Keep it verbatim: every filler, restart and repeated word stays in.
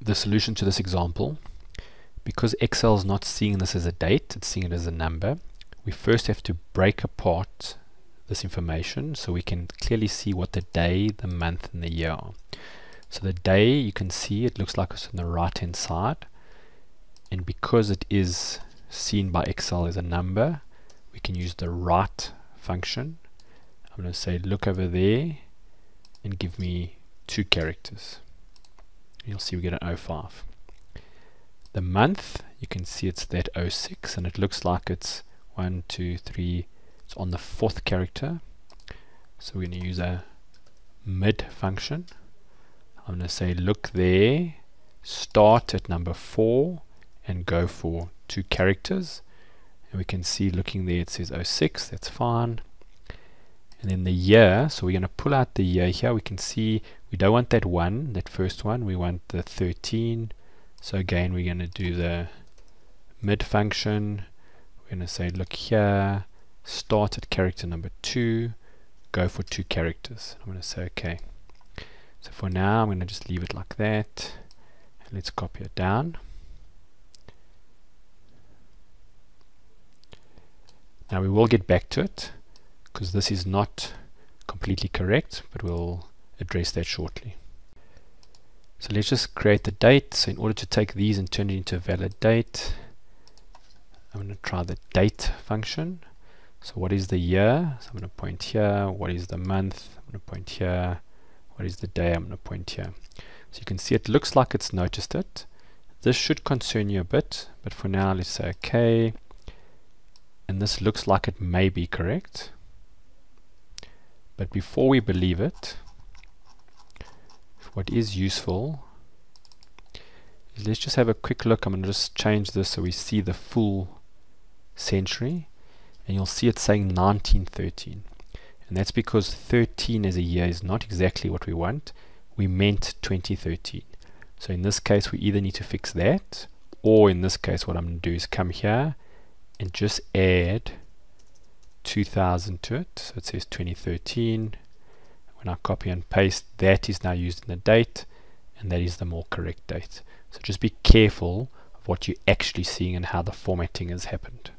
the solution to this example, because Excel is not seeing this as a date, it's seeing it as a number, we first have to break apart this information so we can clearly see what the day, the month, and the year are. So the day, you can see it looks like it's on the right hand side, and because it is seen by Excel as a number, we can use the right function. I'm going to say look over there and give me two characters. You'll see we get an oh five. The month, you can see it's that oh six, and it looks like it's one, two, three, it's on the fourth character. So we're going to use a mid function. I'm going to say look there, start at number four and go for two characters, and we can see looking there it says oh six, that's fine. And then the year, so we're going to pull out the year here. We can see we don't want that one, that first one, we want the thirteen. So again we're going to do the mid function. We're going to say look here, start at character number two, go for two characters. I'm going to say okay. So for now I'm going to just leave it like that, and let's copy it down. Now we will get back to it because this is not completely correct, but we'll address that shortly. So let's just create the date. So in order to take these and turn it into a valid date, I'm going to try the date function. So what is the year? So I'm going to point here. What is the month? I'm going to point here. What is the day? I'm going to point here. So you can see it looks like it's noticed it. This should concern you a bit, but for now let's say okay. And this looks like it may be correct. But before we believe it, what is useful is let's just have a quick look. I'm going to just change this so we see the full century, and you'll see it saying nineteen thirteen, and that's because thirteen as a year is not exactly what we want. We meant twenty thirteen. So in this case we either need to fix that, or in this case what I'm going to do is come here and just add two thousand to it, so it says twenty thirteen. When I copy and paste, that is now used in the date, and that is the more correct date. So just be careful of what you're actually seeing and how the formatting has happened.